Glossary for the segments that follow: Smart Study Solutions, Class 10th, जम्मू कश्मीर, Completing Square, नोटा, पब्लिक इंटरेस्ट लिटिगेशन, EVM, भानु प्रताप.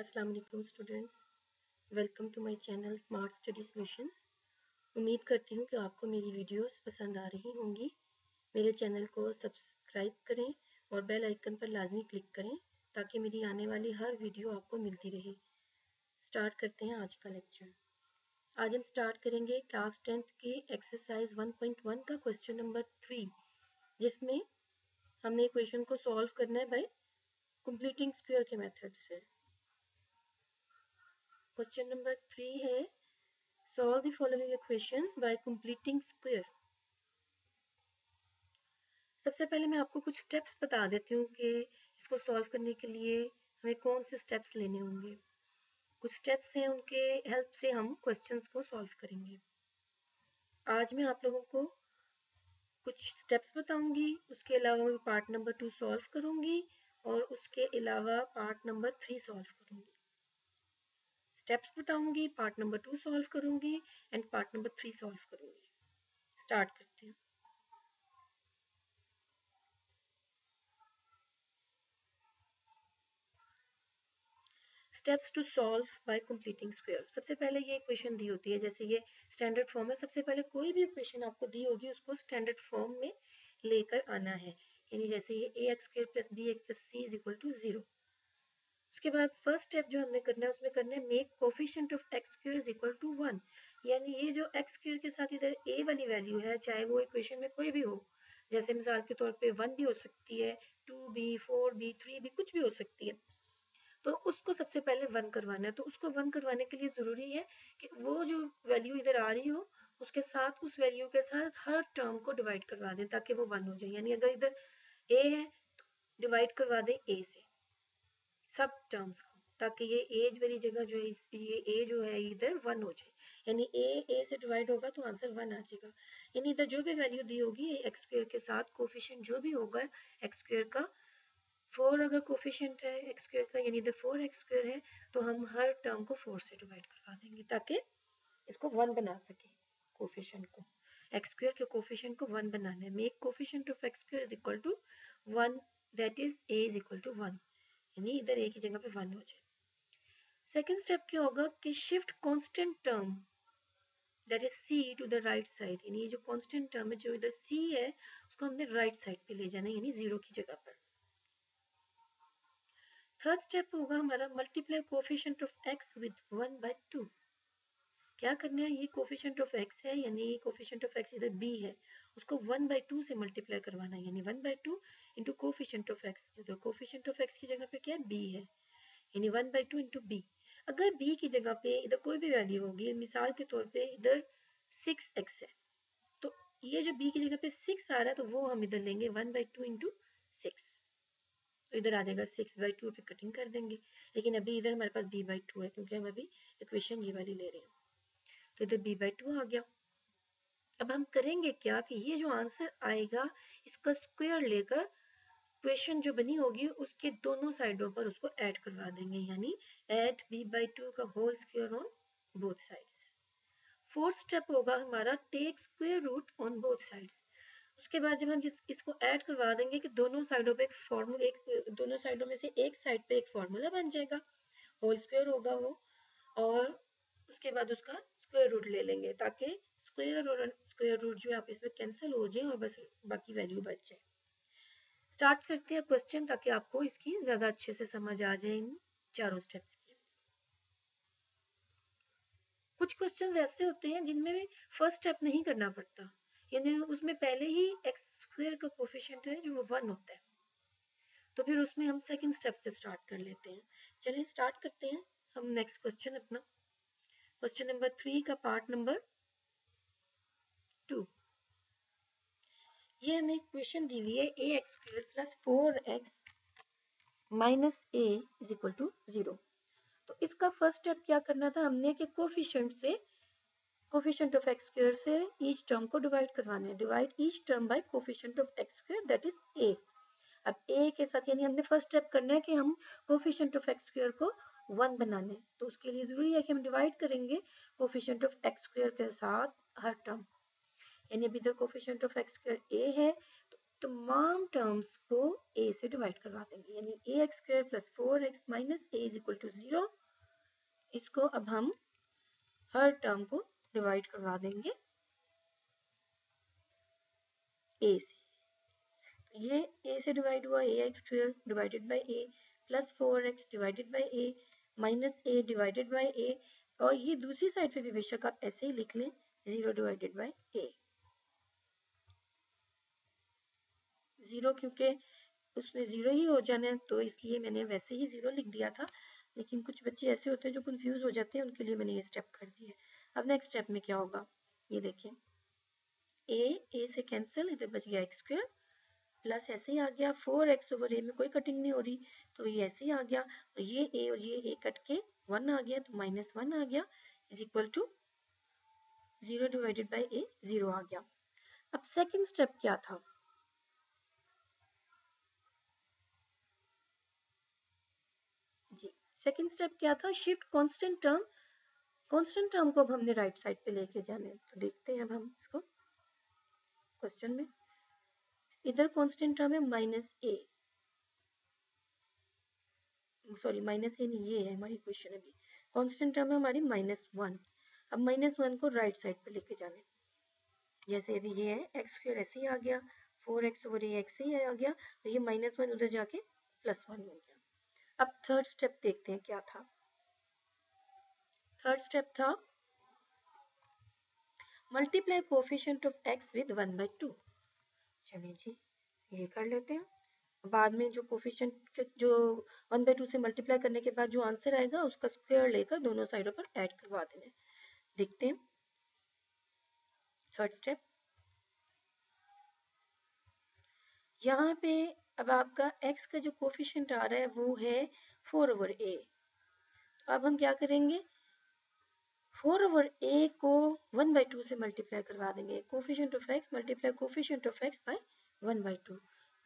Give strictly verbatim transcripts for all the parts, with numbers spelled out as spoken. अस्सलाम वालेकुम students, welcome to my channel smart study solutions. उम्मीद करती हूँ कि आपको मेरी वीडियोस पसंद आ रही होंगी। मेरे चैनल को सब्सक्राइब करें और बेल आइकन पर लाजमी क्लिक करें ताकि मेरी आने वाली हर वीडियो आपको मिलती रहे। स्टार्ट करते हैं आज का लेक्चर। आज हम स्टार्ट करेंगे क्लास टेंथ के एक्सरसाइज वन पॉइंट वन का क्वेश्चन नंबर थ्री, जिसमें हमने क्वेश्चन को सॉल्व करना है बाय कंप्लीटिंग स्क्वायर के मेथड से। क्वेश्चन नंबर थ्री है solve the following equations by completing square. सबसे पहले मैं आपको कुछ स्टेप्स बता देती हूँ कि इसको सॉल्व करने के लिए हमें कौन से स्टेप्स लेने होंगे। कुछ स्टेप्स हैं, उनके हेल्प से हम क्वेश्चंस को सॉल्व करेंगे। आज मैं आप लोगों को कुछ स्टेप्स बताऊंगी, उसके अलावा मैं पार्ट नंबर टू सॉल्व करूंगी और उसके अलावा पार्ट नंबर थ्री सॉल्व करूंगी। स्टेप्स बताऊंगी, पार्ट नंबर टू सॉल्व करूंगी and part number three solve करूंगी। स्टार्ट करते हैं। Steps to solve by completing square. सबसे पहले ये इक्वेशन दी होती है, जैसे ये स्टैंडर्ड फॉर्म है। सबसे पहले कोई भी इक्वेशन आपको दी होगी, उसको स्टैंडर्ड फॉर्म में लेकर आना है, यानी जैसे ये a x square plus b x plus c is equal to zero. उसके बाद फर्स्ट स्टेप जो हमने करना है, उसमें करना है make coefficient of x square is equal to one, यानी ये जो एक्स स्क्वायर के साथ इधर ए वाली वैल्यू है, चाहे वो इक्वेशन में कोई भी हो, जैसे मिसाल के तौर पे वन भी हो सकती है, two b, four b, three b, कुछ भी हो सकती है, तो उसको सबसे पहले वन करवाना है। तो उसको वन करवाने के लिए ज़रूरी है कि वो जो वैल्यू इधर आ रही हो, उसके साथ उस वैल्यू के साथ हर टर्म को डिवाइड करवा दें ताकि वो वन हो जाए। यानी अगर इधर ए है तो डिवाइड करवा दें ए से सब टर्म्स को, ताकि ये एज वाली जगह जो है, ये ए जो है इधर वन हो जाए। यानी ए ए से डिवाइड होगा तो आंसर वन आ जाएगा। यानी इधर जो भी वैल्यू दी होगी एक्स स्क्वायर के साथ, कोफिशिएंट जो भी होगा एक्स स्क्वायर का, फोर अगर कोफिशिएंट है एक्स स्क्वायर का, यानी इधर फोर एक्स स्क्वायर है, तो हम हर टर्म को फोर से डिवाइड करवा देंगे ताकि इसको वन बना सके। कोफिशिएंट को, एक्स स्क्वायर के कोफिशिएंट को वन बनाना है। Make coefficient of x square is equal to one, that is a is equal to one, यानी इधर ए की जगह पे वन हो जाए। सेकेंड स्टेप क्या होगा कि shift constant term that is c to the right side, यानी ये जो कांस्टेंट टर्म है जो इधर सी है, उसको हमने राइट साइड पे ले जाना है, यानी जीरो की जगह पर। थर्ड स्टेप होगा हमारा multiply coefficient of x with one by two. क्या करना है, ये कोफिशिएंट ऑफ एक्स है, यानी कोफिशिएंट ऑफ एक्स इधर बी है, उसको वन बाई टू से मल्टीप्लाई करवाना है, यानी one by two into coefficient of x. तो कोफिशिएंट ऑफ एक्स की जगह पे क्या है, बी है, यानी one by two into b. अगर बी की जगह पे इधर कोई भी वैल्यू होगी, मिसाल के तौर पे इधर सिक्स एक्स है, तो ये जो बी की जगह पे सिक्स आ रहा है, तो वो हम इधर लेंगे one by two into six, तो इधर आ जाएगा सिक्स बाई टू पे कटिंग कर देंगे। लेकिन अभी इधर हमारे पास बी बाई टू है क्योंकि हम अभी इक्वेशन ये वाली ले रहे हैं, तो इधर b बाई टू आ गया। अब हम करेंगे क्या कि ये जो आंसर आएगा इसका स्क्वायर लेकर इक्वेशन जो बनी होगी उसके दोनों साइडों पर उसको ऐड करवा देंगे, यानी ऐड b बाई टू का whole square on both sides. Fourth step होगा हमारा take square root on both sides. उसके बाद जब हम इसको ऐड करवा देंगे कि दोनों साइडों पे एक फॉर्मूला, एक दोनों साइडों में से एक साइड पे एक फॉर्मूला बन जाएगा, होल स्क्वायर होगा वो, और उसके बाद उसका स्क्वायर रूट ले लेंगे ताकि स्क्वायर और स्क्वायर रूट जो है आप इसमें कैंसिल हो जाए और बस बाकी वैल्यू बच जाए। स्टार्ट करते हैं क्वेश्चन ताकि आपको इसकी ज्यादा अच्छे से समझ आ जाए इन चारों स्टेप्स की। कुछ क्वेश्चंस ऐसे होते हैं जिनमें फर्स्ट स्टेप नहीं करना पड़ता, यानी उसमें पहले ही एक्स स्क्वायर का कोफिशिएंट है जो वो वन होता है, तो फिर उसमें हम सेकेंड स्टेप से स्टार्ट कर लेते हैं। चलिए स्टार्ट करते हैं हम नेक्स्ट क्वेश्चन अपना, क्वेश्चन नंबर थ्री का पार्ट नंबर टू। ये हमें क्वेश्चन दी हुई है a x square plus four x minus a is equal to zero. तो इसका फर्स्ट स्टेप क्या करना था हमने कि कोफिशिएंट से, कोफिशिएंट ऑफ एक्स स्क्वायर से ईच टर्म को डिवाइड करवाना है। Divide each term by coefficient of x square that is a. अब ए के साथ यानी हमने फर्स्ट स्टेप करना है कि हम कोफिशिएंट ऑफ एक्स स्क्वायर को वन बनाने, तो उसके लिए जरूरी है कि हम डिवाइड करेंगे कोफिशिएंट ऑफ एक्स स्क्वायर के साथ हर टर्म। यानी अभी इधर coefficient of x square a है, तो तमाम टर्म्स को a से डिवाइड करवा देंगे, यानी a x square plus four x minus a is equal to zero. इसको अब हम हर टर्म को डिवाइड करवा देंगे a से। ये a से डिवाइड हुआ a x square divided by a plus four x divided by a minus a divided by a, और ये दूसरी साइड पे भी बेशक आप ऐसे ही लिख लें zero divided by a. Zero क्योंकि उसमें जीरो ही हो जाना है तो इसलिए मैंने वैसे ही जीरो लिख दिया था, लेकिन कुछ बच्चे ऐसे होते हैं जो कंफ्यूज हो जाते हैं, उनके लिए मैंने ये स्टेप कर दिया है। अब नेक्स्ट स्टेप में क्या होगा, ये देखें a a से कैंसिल, इधर बच गया एक्स स्क्वायर प्लस ऐसे ही आ गया फोर एक्स ओवर ए में कोई कटिंग नहीं हो रही तो ये ऐसे ही आ गया, और ये a और ये a कट के वन आ गया तो माइनस वन आ गया is equal to zero divided by a, zero आ गया। अब सेकेंड स्टेप क्या था, सेकेंड स्टेप क्या था, shift constant term, constant term को अब हमने राइट साइड पे लेके जाना है। तो देखते हैं अब हम इसको क्वेश्चन में, इधर कांस्टेंट टर्म है माइनस ए, सॉरी माइनस ए नहीं, ये है हमारी क्वेश्चन अभी, कांस्टेंट टर्म है हमारी माइनस वन। अब माइनस वन को राइट साइड पे लेके जाना है, जैसे अभी ये है एक्स स्क्वायर ऐसे ही आ गया, four x over a x ही आ गया, तो ये माइनस वन उधर जाके प्लस वन हो गया। अब थर्ड स्टेप देखते हैं क्या था, थर्ड स्टेप था multiply coefficient of x with one by two. चलिए जी ये कर लेते हैं, बाद में जो कोफिशिएंट जो वन बाय टू से मल्टीप्लाई करने के बाद जो आंसर आएगा उसका स्क्वायर लेकर दोनों साइडों पर ऐड करवा देना। देखते हैं थर्ड स्टेप, यहाँ पे अब आपका x का जो कोफिशिएंट आ रहा है वो है फोर ओवर a। तो अब हम क्या करेंगे, फोर ओवर a को वन बाई टू से मल्टीप्लाई करवा देंगे, coefficient of x multiply coefficient of x by one by two.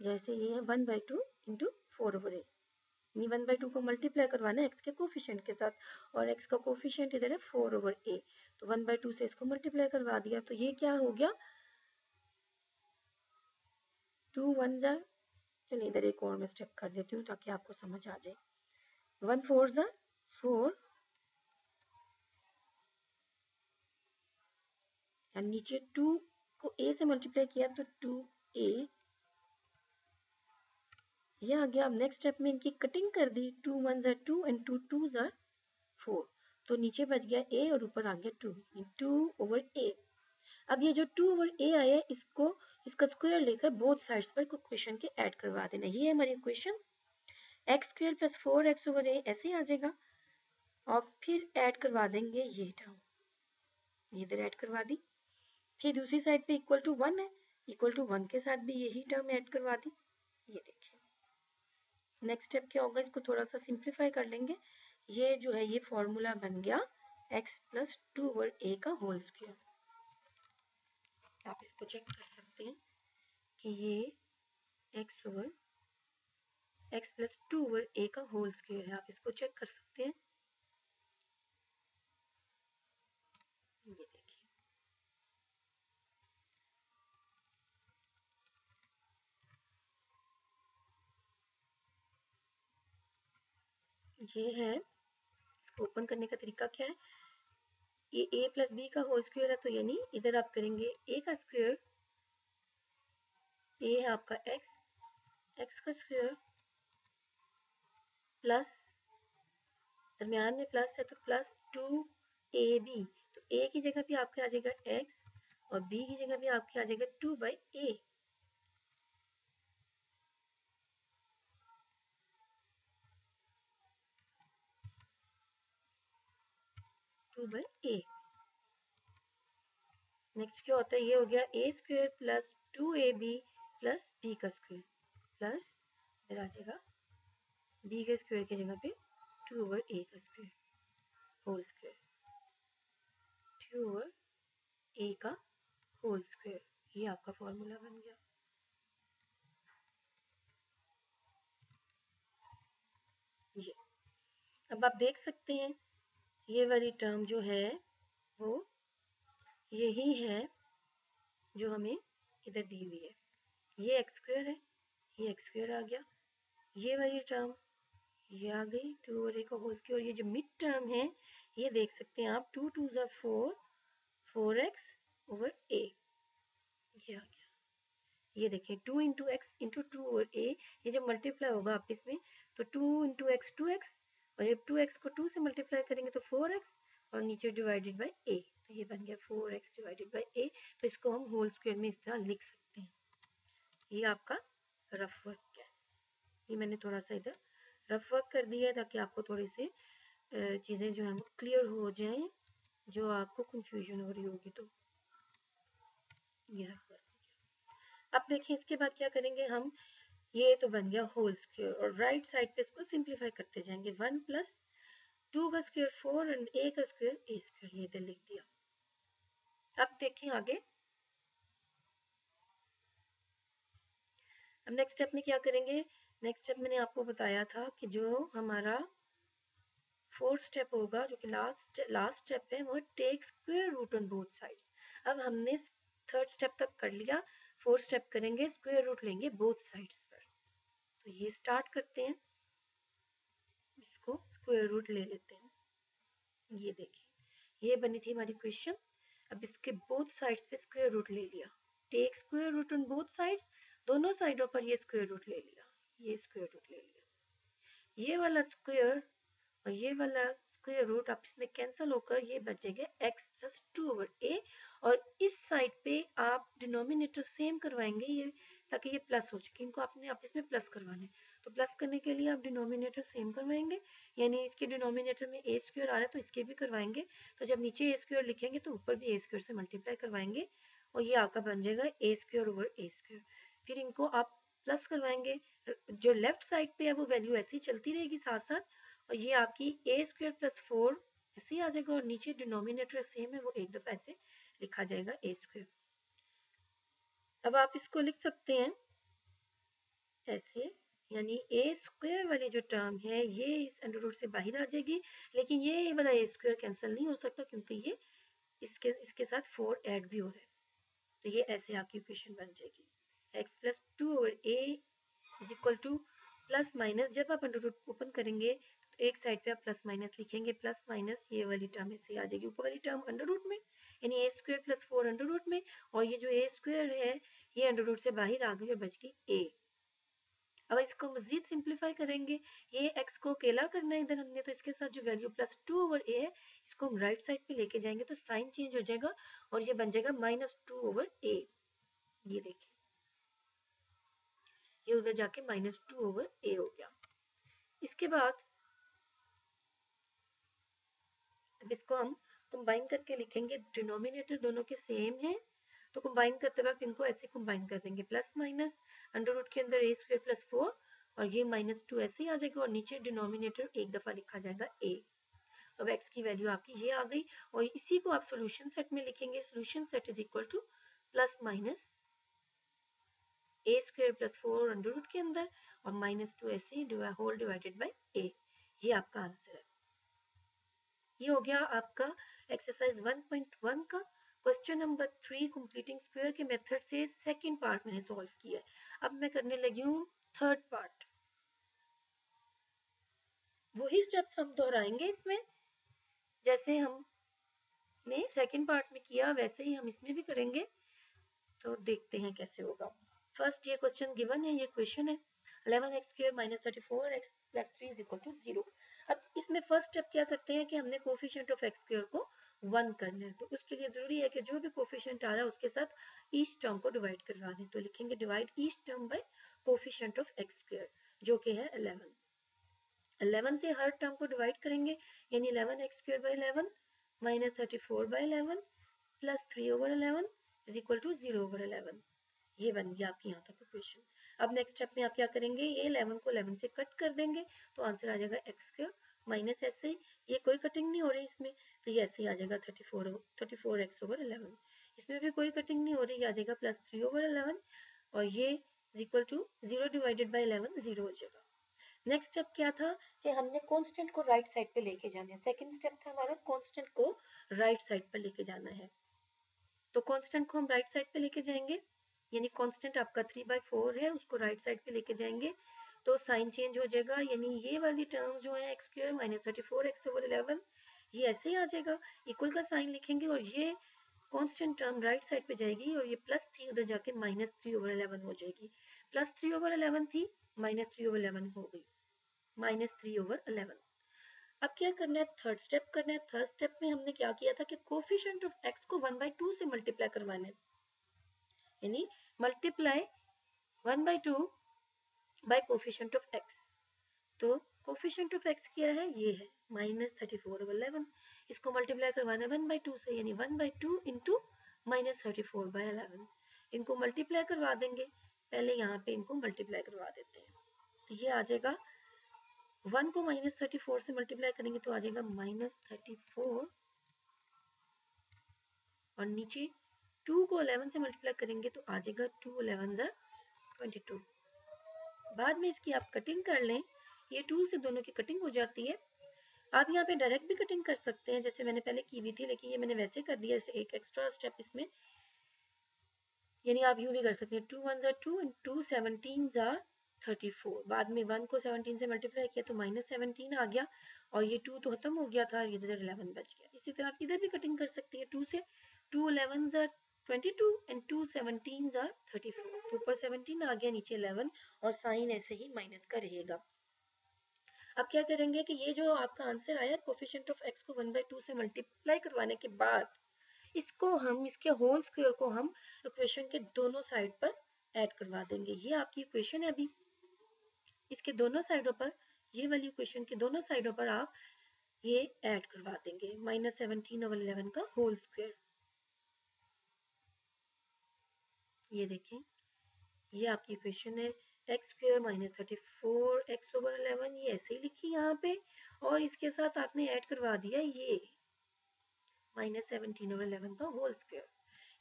जैसे ये है one by two into four over a, यानी वन बाई टू को मल्टीप्लाई करवाना है x के कोफिशिएंट के साथ, और x का कोफिशिएंट इधर है फोर ओवर a, तो वन बाई टू से इसको मल्टीप्लाई करवा दिया तो ये क्या हो गया टू वन जा, तो इधर एक और मैं स्टेप कर देती हूँ ताकि आपको समझ आ जाए, वन फोर जा फोर, नीचे टू को ए से मल्टीप्लाई किया तो टू ए यह आ गया। अब नेक्स्ट स्टेप में इनकी कटिंग कर दी, टू वन जा टू एंड टू टू जा फोर, तो नीचे बच गया ए और ऊपर आ गया टू, टू ओवर ए। अब ये जो टू ओवर ए आया इसको इसका स्क्वायर लेकर बोथ साइड्स पर इक्वेशन के ऐड करवा देना। ये है हमारी equation, x square plus four x over a ऐसे आ जाएगा, और फिर ऐड करवा देंगे ये टर्म, इधर ऐड करवा दी, फिर दूसरी साइड पे इक्वल टू वन है, इक्वल टू वन के साथ भी यही टर्म ऐड करवा दी। ये देखिए नेक्स्ट स्टेप क्या होगा, इसको थोड़ा सा सिंप्लीफाई कर लेंगे। ये जो है ये फॉर्मूला बन गया x plus two over a का होल स्क्वायर। आप इसको चेक कर सकते हैं कि ये x over x plus two over a का होल स्क्वायर है, आप इसको चेक कर सकते हैं। ये देखिए ये है, इसको ओपन करने का तरीका क्या है, ये a प्लस बी का होल स्क्वायर है, तो यानी इधर आप करेंगे a का स्क्वायर, a है आपका x, x का स्क्वायर प्लस दरमियान में प्लस है तो प्लस टू ए बी, तो a की जगह भी आपके आ जाएगा x और b की जगह भी आपके आ जाएगा टू बाई ए। नेक्स्ट क्या होता है, ये हो गया a square plus two a b plus b का स्क्वायर प्लस इधर आ जाएगा बी के स्क्वायर की जगह पे टू ओवर ए का square whole square, two over a का होल स्क्वायर, ये आपका फॉर्मूला बन गया। ये अब आप देख सकते हैं ये वाली टर्म जो है वो यही है जो हमें इधर दी हुई है, ये एक्स स्क्वायर है, ये एक्स स्क्वायर आ गया, ये वाली टर्म ये आ गई टू और एक होल की, और ये जो मिड टर्म है ये देख सकते हैं आप टू टू ज़ा four, four x over a ये आ गया। ये देखें two into x into two और ए, ये जब मल्टीप्लाई होगा आपस में तो two into x two x, और जब टू एक्स को टू से मल्टीप्लाई करेंगे तो फोर एक्स और नीचे डिवाइडेड बाई ए, तो ये बन गया four x divided by a. तो इसको हम होल स्क्वायर में इस तरह लिख सकते हैं। ये आपका रफ वर्क है, ये मैंने थोड़ा सा इधर रफ वर्क कर दिया है ताकि आपको थोड़ी सी चीज़ें जो है वो क्लियर हो जाएं, जो आपको कंफ्यूजन हो रही होगी। तो ये रफ वर्क। अब देखें इसके बाद क्या करेंगे हम, ये तो बन गया होल स्क्वायर और राइट साइड पे इसको सिंपलीफाई करते जाएंगे। वन प्लस टू का स्क्वायर फोर एंड ए का स्क्वायर ए स्क्वायर, ये इधर लिख दिया। अब देखें आगे हम नेक्स्ट स्टेप में क्या करेंगे। नेक्स्ट स्टेप मैंने आपको बताया था कि जो हमारा फोर्थ स्टेप होगा जो कि लास्ट लास्ट स्टेप है वो take square root on both sides. अब हमने थर्ड स्टेप तक कर लिया, फोर्थ स्टेप करेंगे स्क्वायर रूट लेंगे बोथ साइड्स पर। तो ये स्टार्ट करते हैं, इसको स्क्वायर रूट ले लेते हैं। ये देखिए ये बनी थी हमारी क्वेश्चन। अब इसके बोथ साइड्स पे स्क्वायर रूट ले लिया, take square root on both sides, दोनों साइडों पर ये स्क्वायर रूट ले लिया, ये स्क्वायर रूट ले लिया। ये वाला स्क्वायर और ये वाला स्क्वायर रूट आप इसमें कैंसिल होकर ये बचेगा x plus two over a, और इस साइड पे आप डिनोमिनेटर सेम करवाएंगे ये ताकि ये प्लस हो चुके, इनको आपने आप इसमें प्लस करवाने, तो प्लस करने के लिए आप डिनोमिनेटर सेम करवाएंगे, यानी इसके डिनोमिनेटर में ए स्क्वायर आ रहा है तो इसके भी करवाएंगे, तो जब नीचे ए स्क्वायर लिखेंगे तो ऊपर भी ए स्क्वायर से मल्टीप्लाई करवाएंगे, और ये आपका बन जाएगा a square over a square. फिर इनको आप प्लस करवाएंगे, जो लेफ्ट साइड पे है वो वैल्यू ऐसी चलती रहेगी साथ साथ, और ये आपकी ए स्क्वायर प्लस फोर ऐसे ही आ जाएगा, और नीचे डिनोमिनेटर सेम है वो एक दफा ऐसे लिखा जाएगा ए स्क्वायर। अब आप इसको लिख सकते हैं ऐसे, यानी ए स्क्वायर वाली जो टर्म है ये इस अंडर रूट से बाहर आ जाएगी, लेकिन ये वाला ए स्क्वायर कैंसिल नहीं हो सकता क्योंकि ये इसके इसके साथ फोर ऐड भी हो रहा है। तो ये ऐसे आपकी इक्वेशन बन जाएगी एक्स प्लस टू और a is equal to plus minus, जब आप अंडर रूट ओपन करेंगे एक साइड पे आप प्लस माइनस लिखेंगे, प्लस माइनस ये वाली टर्म ऐसे आ जाएगी ऊपर वाली टर्म अंडर रूट में, यानी a square plus four under root में, और ये जो ए स्क्वायर है ये अंडर रूट से बाहर आ गई और बच गई ए। अब इसको मजीद सिंप्लीफाई करेंगे, ये एक्स को अकेला करना है इधर हमने, तो इसके साथ जो value plus two over a है इसको हम राइट साइड पे लेके जाएंगे तो साइन चेंज हो जाएगा और ये बन जाएगा माइनस टू ओवर ए। ये देखिए ये उधर जाके माइनस टू ओवर ए हो गया। इसके बाद इसको हम कंबाइन करके लिखेंगे, डिनोमिनेटर दोनों के सेम है तो कंबाइन करते वक्त इनको ऐसे कंबाइन कर देंगे, प्लस माइनस अंडर रूट के अंदर ए स्क्वायर प्लस फोर और ये माइनस टू ऐसे ही आ जाएगा और नीचे डिनोमिनेटर एक दफा लिखा जाएगा ए। अब एक्स की वैल्यू आपकी ये आ गई और इसी को आप सोल्यूशन सेट में लिखेंगे, solution set is equal to plus minus a square plus four under root के अंदर और माइनस टू ऐसे होल डिवाइडेड बाई ए। ये आपका आंसर है। ये हो गया आपका एक्सरसाइज वन पॉइंट वन का question number three, completing square के मेथड से सेकंड पार्ट मैंने सॉल्व किया है। अब मैं करने लगी हूँ थर्ड पार्ट, वही स्टेप्स हम दोहराएंगे इसमें, जैसे हमने सेकंड पार्ट में किया वैसे ही हम इसमें भी करेंगे, तो देखते हैं कैसे होगा। फर्स्ट ये क्वेश्चन गिवन है, ये क्वेश्चन है eleven x square minus thirty four x plus three is equal to zero. अब इसमें फर्स्ट स्टेप क्या करते हैं कि हमने कोफिशिएंट ऑफ एक्स स्क्वायर को वन करना है, तो उसके लिए जरूरी है कि जो भी कोफिशिएंट आ रहा है उसके साथ ईच टर्म को डिवाइड करवा दें, तो लिखेंगे divide each term by coefficient of x square जो कि है इलेवन। इलेवन से हर टर्म को डिवाइड करेंगे, यानी eleven x square by eleven minus thirty four by eleven plus three over eleven is equal to zero over eleven. ये बन गया आपकी यहाँ तक इक्वेशन। अब नेक्स्ट स्टेप में आप क्या करेंगे, ये इलेवन को इलेवन से कट कर देंगे तो आंसर आ जाएगा एक्स स्क्वायर माइनस ऐसे, ये कोई कटिंग नहीं हो रही इसमें तो ये ऐसे ही आ जाएगा thirty four thirty four x over eleven, इसमें भी कोई कटिंग नहीं हो रही, आ जाएगा प्लस थ्री ओवर इलेवन और ये is equal to zero divided by eleven zero हो जाएगा। नेक्स्ट स्टेप क्या था कि हमने कॉन्स्टेंट को राइट साइड पे लेके जाना है, सेकेंड स्टेप था हमारा कॉन्स्टेंट को राइट साइड पर लेके जाना है, तो कॉन्स्टेंट को हम राइट साइड पे लेके जाएंगे यानी कांस्टेंट आपका थ्री बाई फोर है, उसको राइट साइड पे लेके जाएंगे तो साइन चेंज हो जाएगा, यानी ये वाली टर्म जो है x square minus thirty four x over eleven ये ऐसे ही आ जाएगा, इक्वल का साइन लिखेंगे और ये कांस्टेंट टर्म राइट साइड पे जाएगी और ये प्लस थ्री उधर जाके माइनस थ्री ओवर इलेवन हो जाएगी, प्लस थ्री ओवर इलेवन थी माइनस थ्री ओवर इलेवन हो गई, माइनस थ्री ओवर इलेवन। अब क्या करना है, थर्ड स्टेप करना है। थर्ड स्टेप में हमने क्या किया था कि कोफिशिएंट ऑफ एक्स को वन बाई टू से मल्टीप्लाई करवाना है, यानी multiply one by two by coefficient of x. तो कोफिशिएंट ऑफ एक्स क्या है, ये है minus thirty four by eleven, इसको मल्टीप्लाई करवाना है वन बाई टू से, यानी one by two into minus thirty four by eleven. इनको मल्टीप्लाई करवा देंगे, पहले यहाँ पे इनको मल्टीप्लाई करवा देते हैं, तो ये आ जाएगा वन को माइनस थर्टी फोर से मल्टीप्लाई करेंगे तो आ जाएगा माइनस थर्टी फोर, और नीचे टू को इलेवन से मल्टीप्लाई करेंगे तो आ जाएगा two eleven za twenty two. बाद में इसकी आप कटिंग कर लें, ये टू से दोनों की कटिंग हो जाती है। आप यहाँ पे डायरेक्ट भी कटिंग कर सकते हैं जैसे मैंने पहले की हुई थी, लेकिन ये मैंने वैसे कर दिया जैसे एक एक्स्ट्रा स्टेप इसमें, यानी आप यूँ भी कर सकते हैं two one za two and two seventeen za thirty four. बाद में वन को सेवनटीन से मल्टीप्लाई किया तो माइनस सेवनटीन आ गया, और ये टू तो खत्म हो गया था, ये इधर इलेवन बच गया। इसी तरह आप इधर भी कटिंग कर सकती है, टू से two eleven za twenty two and two seventeen za thirty four. ऊपर सेवनटीन आ गया, नीचे इलेवन, और साइन ऐसे ही माइनस का रहेगा। अब क्या करेंगे कि ये जो आपका आंसर आया कोफिशिएंट ऑफ एक्स को वन बाई टू से मल्टीप्लाई करवाने के बाद इसको हम, इसके होल स्क्वायर को हम इक्वेशन के दोनों साइड पर ऐड करवा देंगे। ये आपकी इक्वेशन है अभी, इसके दोनों साइडों पर, ये वाली इक्वेशन के दोनों साइडों पर आप ये ऐड करवा देंगे माइनस सेवनटीन ओवर इलेवन का होल स्क्वायर। ये देखें, ये आपकी इक्वेशन है x square minus thirty four x over eleven, ये ऐसे ही लिखी यहाँ पे, और इसके साथ आपने ऐड करवा दिया ये माइनस सेवनटीन ओवर इलेवन का होल स्क्वायर।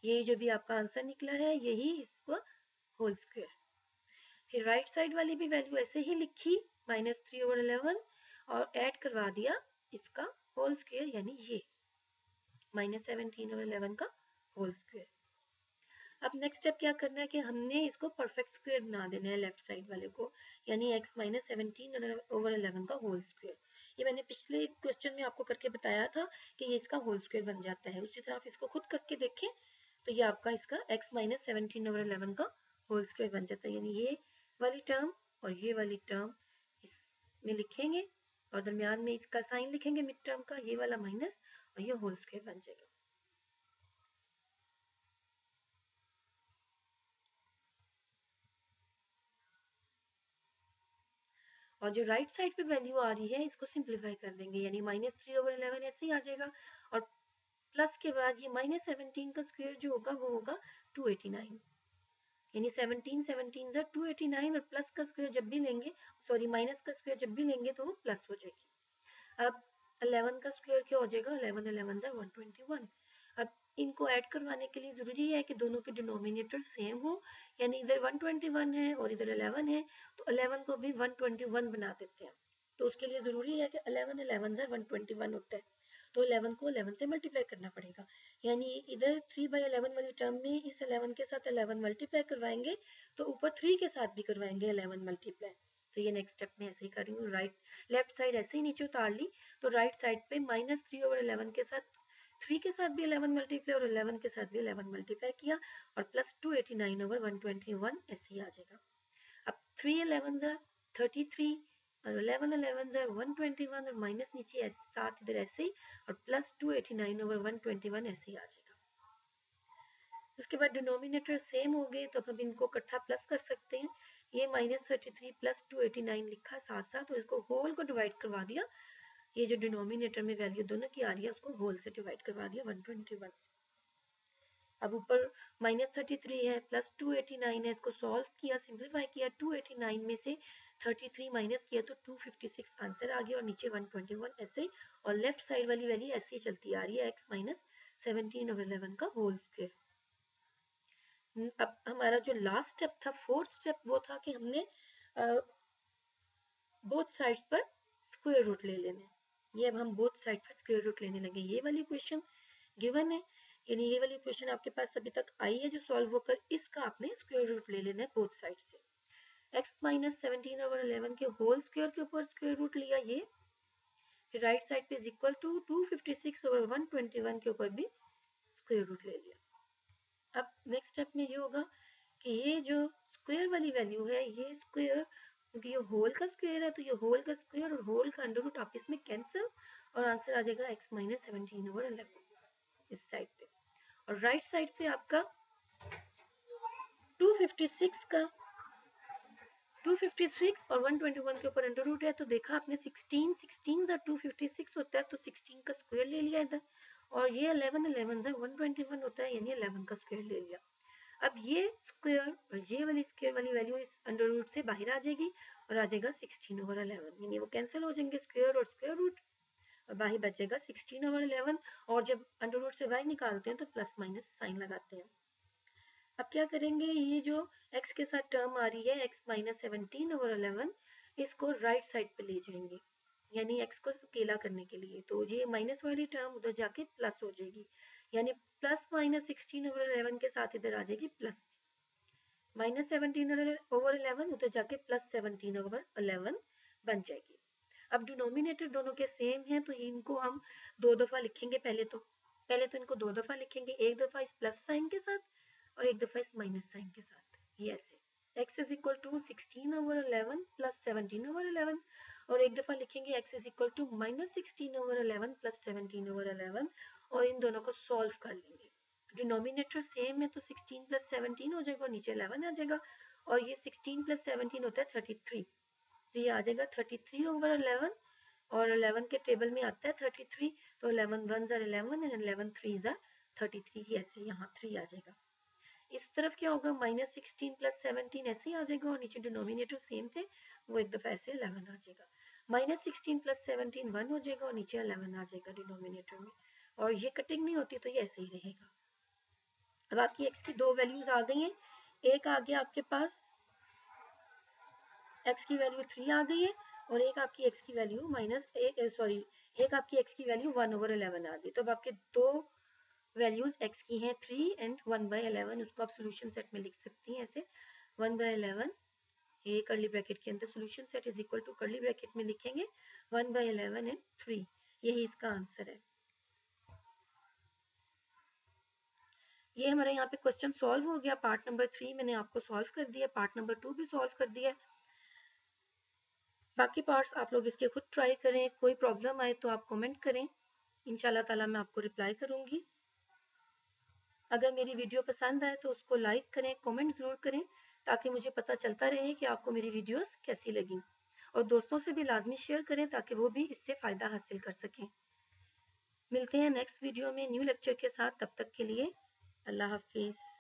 यही जो भी आपका आंसर निकला है यही इसका होल स्क्वायर। फिर राइट साइड वाली भी वैल्यू ऐसे ही लिखी माइनस थ्री ओवर इलेवन और ऐड करवा दिया इसका होल स्क्वायर, यानी ये माइनस सेवनटीन ओवर इलेवन का होल स्क्वायर। अब नेक्स्ट स्टेप क्या करना है कि हमने इसको परफेक्ट स्क्वायर बना देना है लेफ्ट साइड वाले को, यानी x minus seventeen over eleven का होल स्क्वायर। ये मैंने पिछले क्वेश्चन में आपको करके बताया था कि ये इसका होल स्क्वायर बन जाता है, उसी तरह आप इसको खुद करके देखें तो ये आपका इसका x minus seventeen over eleven का होल स्क्वायर बन जाता है, यानी ये वाली टर्म और ये वाली टर्म इसमें लिखेंगे और दरमियान में इसका साइन लिखेंगे मिड टर्म का, ये वाला माइनस और ये होल स्क्वायर बन जाएगा। और जो राइट साइड पे वैल्यू आ रही है इसको सिंप्लीफाई कर देंगे, यानी माइनस थ्री ओवर इलेवन ऐसे ही आ जाएगा, और प्लस के बाद ये माइनस सेवनटीन का स्क्वायर जो होगा वो होगा टू एटी नाइन, यानी seventeen seventeen za two eighty nine, और प्लस का स्क्वायर जब भी लेंगे, सॉरी माइनस का स्क्वायर जब भी लेंगे तो वो प्लस हो जाएगी। अब इलेवन का स्क्वायर क्या हो जाएगा, eleven eleven za one twenty one. अब इनको ऐड करवाने के लिए ज़रूरी है कि दोनों के डिनोमिनेटर सेम हो, यानी इधर वन ट्वेंटी वन है और इधर इलेवन है, तो इलेवन को भी वन ट्वेंटी वन बना देते हैं। तो उसके लिए ज़रूरी है कि eleven eleven za one twenty one होता है, तो इलेवन को इलेवन से मल्टीप्लाई करना पड़ेगा, यानी इधर थ्री बाई इलेवन वाली टर्म में इस इलेवन के साथ इलेवन मल्टीप्लाई करवाएंगे, तो ऊपर थ्री के साथ भी करवाएंगे इलेवन मल्टीप्लाई। तो ये नेक्स्ट स्टेप में ऐसे ही कर रही हूँ, राइट लेफ्ट साइड ऐसे ही नीचे उतार ली, तो राइट साइड पे माइनस थ्री ओवर इलेवन के साथ थ्री के साथ भी इलेवन मल्टीप्लाई और इलेवन के साथ भी इलेवन मल्टीप्लाई किया, और plus two eighty nine over one twenty one ऐसे ही आ जाएगा। अब three eleven za thirty three और eleven eleven za one twenty one, और माइनस नीचे सात इधर ऐसे ही, और plus two eighty nine over one twenty one ऐसे ही आ जाएगा। उसके बाद डिनोमिनेटर सेम हो गए तो हम इनको इकट्ठा प्लस कर सकते हैं, ये minus thirty three plus two eighty nine लिखा साथ साथ, और इसको होल को डिवाइड करवा दिया, ये जो डिनोमिनेटर में वैल्यू दोनों की आ रही है उसको होल से डिवाइड करवा दिया वन ट्वेंटी वन से। अब ऊपर माइनस थर्टी थ्री है प्लस टू एटी नाइन है, इसको सॉल्व किया सिंप्लीफाई किया, टू एटी नाइन में से थर्टी थ्री माइनस किया तो टू फिफ्टी सिक्स आंसर आ गया, और नीचे वन ट्वेंटी वन ऐसे, और लेफ्ट साइड वाली वैल्यू ऐसे ही चलती आ रही है x minus seventeen over eleven का होल स्क्वायर। अब हमारा जो लास्ट स्टेप था फोर्थ स्टेप वो था कि हमने बोथ साइड्स पर स्क्वायर रूट ले लेने, ये अब हम बोथ साइड पर स्क्वायर रूट लेने लगे। ये वाली इक्वेशन गिवन है यानी ये वाली इक्वेशन आपके पास अभी तक आई है जो सॉल्व होकर इसका आपने स्क्वायर रूट ले लेना है बोथ साइड से। X minus seventeen over eleven के होल स्क्वायर के ऊपर स्क्वायर रूट लिया ये, फिर राइट साइड पे is equal to two fifty six over one twenty one के ऊपर भी स्क्वायर रूट ले लिया। अब नेक्स्ट स्टेप में ये होगा कि ये जो स्क्वायर वाली वैल्यू है ये स्क्वायर, क्योंकि ये होल का स्क्वायर है तो ये होल का स्क्वायर और होल का अंडर रूट आपस में कैंसिल और आंसर आ जाएगा x minus seventeen over eleven इस साइड पे। और राइट साइड पे आपका टू फिफ्टी सिक्स का टू फिफ्टी सिक्स और वन ट्वेंटी वन के ऊपर अंडर रूट है तो देखा आपने सिक्सटीन, सिक्सटीन और टू फिफ्टी सिक्स होता है तो सिक्सटीन का स्क्वायर ले लिया इधर, और ये eleven eleven one twenty one होता है यानी इलेवन का स्क्वायर ले लिया। अब ये स्क्वायर और ये वाली स्क्वायर वाली वैल्यू इस अंडर रूट से बाहर आ जाएगी और आ जाएगा सिक्सटीन ओवर इलेवन, यानी वो कैंसिल हो जाएंगे स्क्वायर और स्क्वायर रूट और बाहर बचेगा सिक्सटीन ओवर इलेवन। और जब अंडर रूट से बाहर निकालते हैं तो प्लस माइनस साइन लगाते हैं। अब क्या करेंगे, ये जो x के साथ टर्म आ रही है x minus seventeen over eleven इसको राइट साइड पे ले जाएंगे यानी x को अकेला करने के लिए, तो ये माइनस वाली टर्म उधर जाके प्लस हो जाएगी यानी plus minus sixteen over eleven के साथ इधर आ जाएगी plus, minus seventeen over eleven उधर जाके प्लस सेवनटीन ओवर इलेवन बन जाएगी। अब डिनोमिनेटर दोनों के सेम है तो इनको हम दो दफा लिखेंगे, पहले तो पहले तो इनको दो दफा लिखेंगे, एक दफा इस प्लस साइन के साथ और एक दफा इस माइनस साइन के साथ। ये ऐसे x is equal to sixteen over eleven plus seventeen over eleven और एक दफा लिखेंगे x is equal to minus sixteen over eleven plus seventeen over eleven और इन दोनों को सॉल्व कर लेंगे। डिनोमिनेटर सेम है तो सिक्सटीन प्लस सेवनटीन हो जाएगा और नीचे इलेवन आ जाएगा और ये सिक्सटीन प्लस सेवनटीन होता है थर्टी थ्री, तो ये आ जाएगा थर्टी थ्री ओवर इलेवन और इलेवन के टेबल में आता है थर्टी थ्री तो eleven one za eleven and eleven three za thirty three, ऐसे यहाँ थ्री आ जाएगा। इस तरफ क्या होगा माइनस सिक्सटीन प्लस सेवनटीन ऐसे आ जाएगा और नीचे डिनोमिनेटर सेम थे वो एक दफा ऐसे इलेवन आ जाएगा। Minus sixteen plus seventeen one हो जाएगा और नीचे इलेवन आ जाएगा डिनोमिनेटर में और ये कटिंग नहीं होती तो ये ऐसे ही रहेगा। अब आपकी एक्स की दो वैल्यूज आ गई है, एक आ गया आपके पास एक्स की वैल्यू थ्री आ गई है और एक आपकी एक्स की वैल्यू माइनस सॉरी एक आपकी एक्स की वैल्यू वन ओवर इलेवन आ गई। तो अब आपके दो वैल्यूज एक्स की हैं three and one by eleven, उसको आप सोल्यूशन सेट में लिख सकती हैं ऐसे वन बाई इलेवन, ये कर्ली ब्रैकेट के अंदर solution set is equal to curly bracket में लिखेंगे one by eleven and three, यही इसका आंसर है। ये हमारा यहाँ पे क्वेश्चन सॉल्व हो गया, पार्ट नंबर थ्री मैंने आपको सॉल्व कर दिया, पार्ट नंबर टू भी सॉल्व कर दिया। बाकी पार्ट्स आप लोग इसके खुद ट्राई करें, कोई प्रॉब्लम आए तो आप कमेंट करें, इंशाल्लाह ताला मैं आपको रिप्लाई करूंगी। अगर मेरी वीडियो पसंद आए तो उसको लाइक करें, कमेंट जरूर करें ताकि मुझे पता चलता रहे कि आपको मेरी वीडियोस कैसी लगी, और दोस्तों से भी लाजमी शेयर करें ताकि वो भी इससे फ़ायदा हासिल कर सकें। मिलते हैं नेक्स्ट वीडियो में न्यू लेक्चर के साथ, तब तक के लिए अल्लाह हाफिज़।